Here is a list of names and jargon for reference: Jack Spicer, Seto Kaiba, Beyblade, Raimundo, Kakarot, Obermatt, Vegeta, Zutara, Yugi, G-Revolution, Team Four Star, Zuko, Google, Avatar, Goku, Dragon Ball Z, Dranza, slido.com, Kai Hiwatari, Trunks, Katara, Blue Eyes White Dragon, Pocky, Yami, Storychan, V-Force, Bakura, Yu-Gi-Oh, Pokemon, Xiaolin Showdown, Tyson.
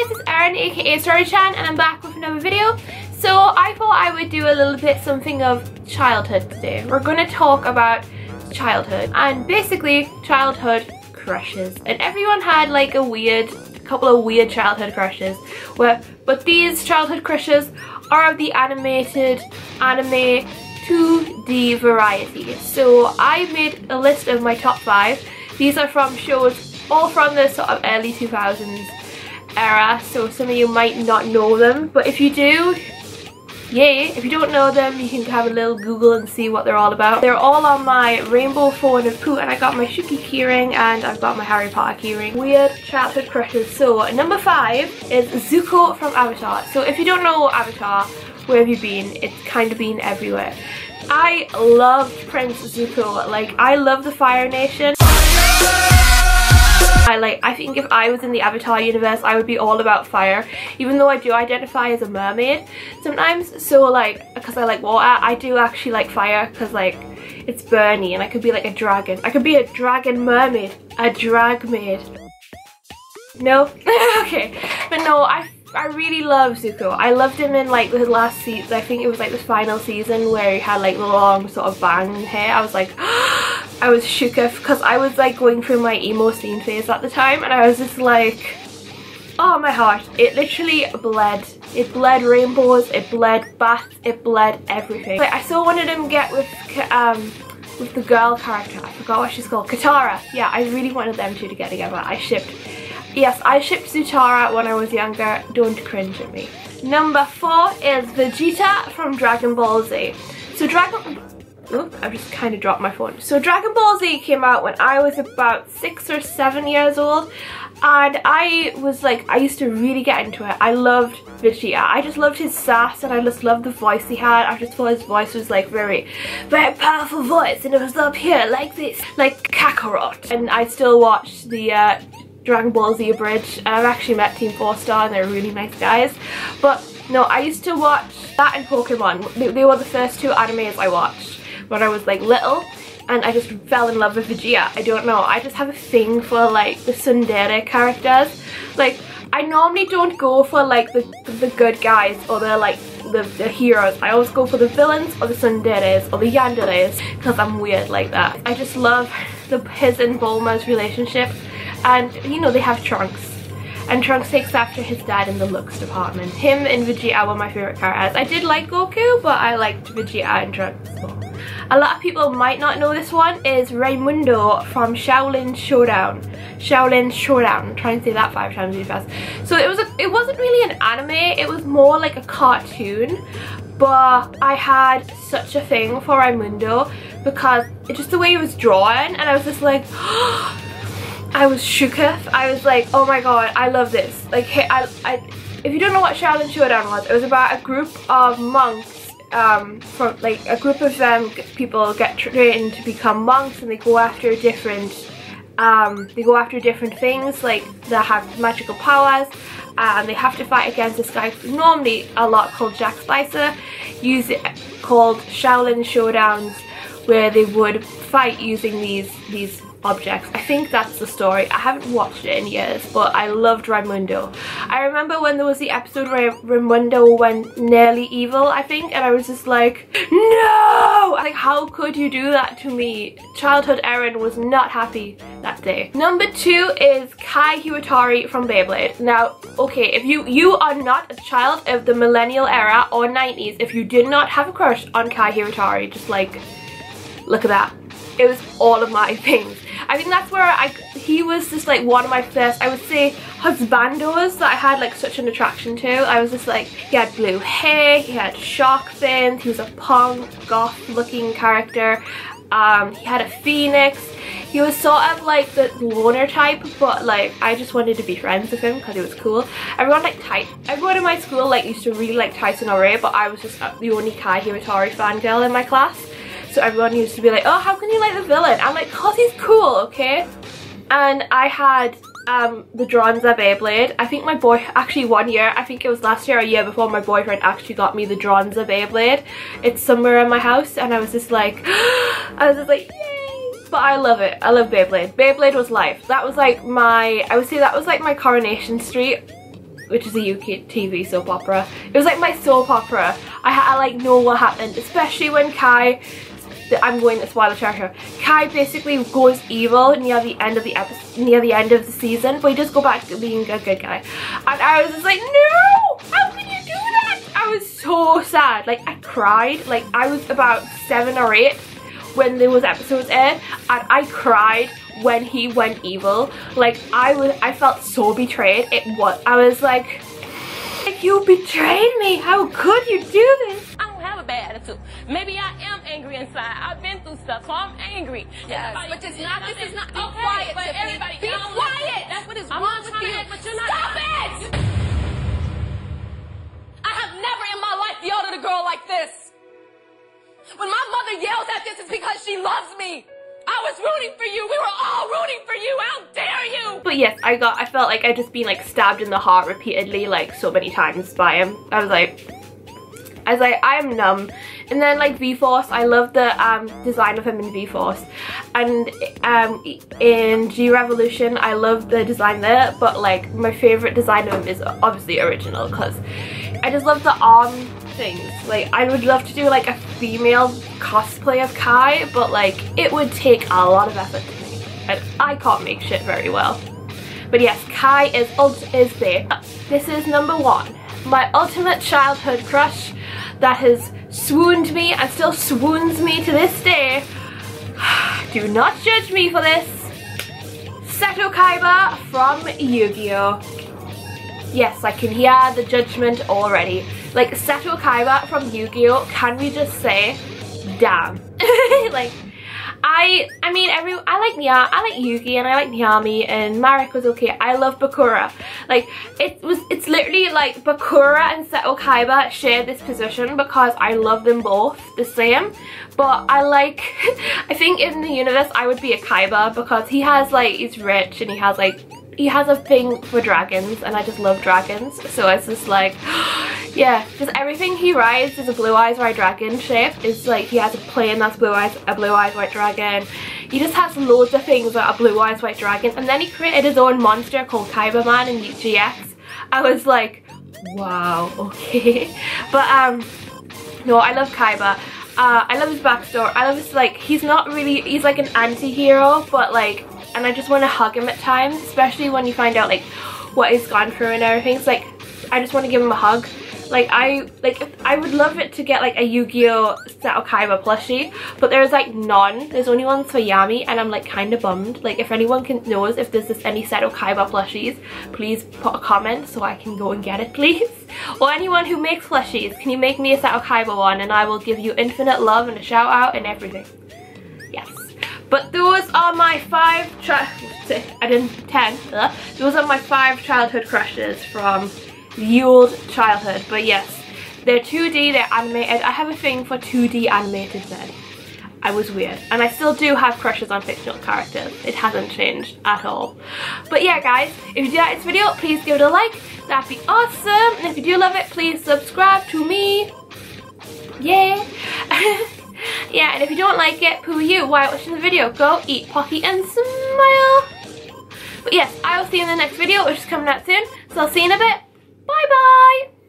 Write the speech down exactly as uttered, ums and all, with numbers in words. guys, it's Erin aka Storychan and I'm back with another video. So I thought I would do a little bit something of childhood today. We're going to talk about childhood and basically childhood crushes. And everyone had like a weird, a couple of weird childhood crushes. Where, but these childhood crushes are of the animated anime two D variety. So I made a list of my top five. These are from shows all from the sort of early two thousands era, so some of you might not know them, but if you do, yay! If you don't know them, you can have a little Google and see what they're all about. They're all on my rainbow phone and poo, and I got my Shuki keyring and I've got my Harry Potter keyring. Weird childhood crushes. So number five is Zuko from Avatar. So if you don't know Avatar, where have you been? It's kind of been everywhere. I loved Prince Zuko. Like, I love the Fire Nation. I like, I think if I was in the Avatar universe, I would be all about fire, even though I do identify as a mermaid sometimes. So like, because I like water, I do actually like fire, because like it's burny and I could be like a dragon. I could be a dragon mermaid, a drag maid. No? Okay. But no, I I really love Zuko. I loved him in like the last season. I think it was like the final season where he had like the long sort of bang hair. I was like, I was shook because I was like going through my emo scene phase at the time, and I was just like, oh my heart. It literally bled. It bled rainbows. It bled baths. It bled everything. Like, I so wanted him to get with um with the girl character. I forgot what she's called. Katara. Yeah, I really wanted them two to get together. I shipped. Yes, I shipped Zutara when I was younger. Don't cringe at me. Number four is Vegeta from Dragon Ball Z. So Dragon... Oop, I've just kind of dropped my phone. So Dragon Ball Z came out when I was about six or seven years old. And I was like, I used to really get into it. I loved Vegeta. I just loved his sass and I just loved the voice he had. I just thought his voice was like very, very powerful voice. And it was up here like this, like Kakarot. And I still watched the... Uh, Dragon Ball Z Bridge. I've actually met Team Four Star and they're really nice guys. But no, I used to watch that and Pokemon. They, they were the first two animes I watched when I was like little, and I just fell in love with Vegeta. I don't know, I just have a thing for like the tsundere characters. Like, I normally don't go for like the, the good guys or the like the, the heroes. I always go for the villains or the tsunderes or the yanderes because I'm weird like that. I just love the his and Bulma's relationship. And, you know, they have Trunks. And Trunks takes after his dad in the looks department. Him and Vegeta were my favourite characters. I did like Goku, but I liked Vegeta and Trunks more. A lot of people might not know this one is Raimundo from Xiaolin Showdown. Xiaolin Showdown. Try and say that five times really fast. So it was a, it wasn't really an anime. It was more like a cartoon. But I had such a thing for Raimundo because it's just the way he was drawn, and I was just like... I was shooketh. I was like, oh my god, I love this. Like, hey, I, I, if you don't know what Xiaolin Showdown was, it was about a group of monks, um, from like a group of them people get trained to become monks, and they go after different, um, they go after different things like that have magical powers, and they have to fight against this guy normally a lot called Jack Spicer, use it called Xiaolin Showdowns, where they would fight using these these. objects. I think that's the story. I haven't watched it in years, but I loved Raimundo. I remember when there was the episode where Raimundo went nearly evil, I think, and I was just like, no! Like, how could you do that to me? Childhood Erin was not happy that day. Number two is Kai Hiwatari from Beyblade. Now, okay, if you, you are not a child of the millennial era or nineties, if you did not have a crush on Kai Hiwatari, just like, look at that. It was all of my things. I think that's where I, he was just like one of my first, I would say, husbandos that I had like such an attraction to. I was just like, he had blue hair, he had shark fins, he was a punk, goth looking character. Um, he had a phoenix. He was sort of like the loner type, but like I just wanted to be friends with him because he was cool. Everyone like Ty everyone in my school like used to really like Tyson or Ray, but I was just the only Kai Hiwatari fangirl in my class. So everyone used to be like, oh, how can you like the villain? I'm like, cause he's cool, okay? And I had um, the Dranza Beyblade. I think my boy, actually one year, I think it was last year or a year before, my boyfriend actually got me the Dranza Beyblade. It's somewhere in my house, and I was just like, I was just like, yay! But I love it. I love Beyblade. Beyblade was life. That was like my, I would say that was like my Coronation Street which is a U K T V soap opera. It was like my soap opera. I, I like know what happened, especially when Kai, I'm going to spoil the treasure. Kai basically goes evil near the end of the episode, near the end of the season, but he does go back to being a good guy. And I was just like, no, how can you do that? I was so sad. Like I cried. Like I was about seven or eight when those episodes aired, and I cried when he went evil. Like I was, I felt so betrayed. It was, I was like, you betrayed me. How could you do this? Bad attitude. Maybe I am angry inside. I've been through stuff, so I'm angry. Yes, but it's not. This is not okay. Be quiet, but everybody, be quiet. That's what is wrong with you. But you're not. Stop it! I have never in my life yelled at a girl like this. When my mother yells at this, it's because she loves me. I was rooting for you. We were all rooting for you. How dare you! But yes, I got. I felt like I just been like stabbed in the heart repeatedly, like so many times by him. I was like. I was like, I'm numb. And then like V-Force, I love the um, design of him in V-Force. And um, in G-Revolution, I love the design there, but like my favourite design of him is obviously original, because I just love the arm things. Like I would love to do like a female cosplay of Kai, but like it would take a lot of effort to make, and I can't make shit very well. But yes, Kai is, is there. This is number one. My ultimate childhood crush that has swooned me and still swoons me to this day. Do not judge me for this. Seto Kaiba from Yu-Gi-Oh. Yes, I can hear the judgment already. Like Seto Kaiba from Yu-Gi-Oh, can we just say, damn. Like, I I mean every I like Nya I like Yugi and I like Yami, and Marek was okay. I love Bakura. Like it was it's literally like Bakura and Seto Kaiba share this position because I love them both the same. But I like I think in the universe I would be a Kaiba because he has like he's rich and he has like he has a thing for dragons, and I just love dragons. So it's just like yeah, just everything he rides is a Blue Eyes White Dragon shape. It's like he has a plane that's blue eyes, a Blue Eyes White Dragon. He just has loads of things that are Blue Eyes White Dragon. And then he created his own monster called Kaibaman in G X. I was like, wow, okay. But um, no, I love Kaiba. Uh, I love his backstory. I love his like, he's not really, he's like an anti-hero, but like, and I just want to hug him at times, especially when you find out like what he's gone through and everything. It's like, I just want to give him a hug. Like I like I would love it to get like a Yu-Gi-Oh! Seto Kaiba plushie, but there's like none. There's only ones for Yami, and I'm like kind of bummed. Like if anyone can knows if there's just any Seto Kaiba plushies, please put a comment so I can go and get it, please. Or anyone who makes plushies, can you make me a Seto Kaiba one, and I will give you infinite love and a shout out and everything. Yes. But those are my five tri I didn't ten. Ugh. Those are my five childhood crushes from the old childhood. But yes, they're two D, they're animated. I have a thing for two D animated men. I was weird, and I still do have crushes on fictional characters. It hasn't changed at all. But yeah guys, if you do like this video, please give it a like, that'd be awesome. And if you do love it, please subscribe to me. Yeah. Yeah, and if you don't like it, poo you, why are watching the video? Go eat Pocky and smile. But yes, I will see you in the next video, which is coming out soon, so I'll see you in a bit. Bye-bye!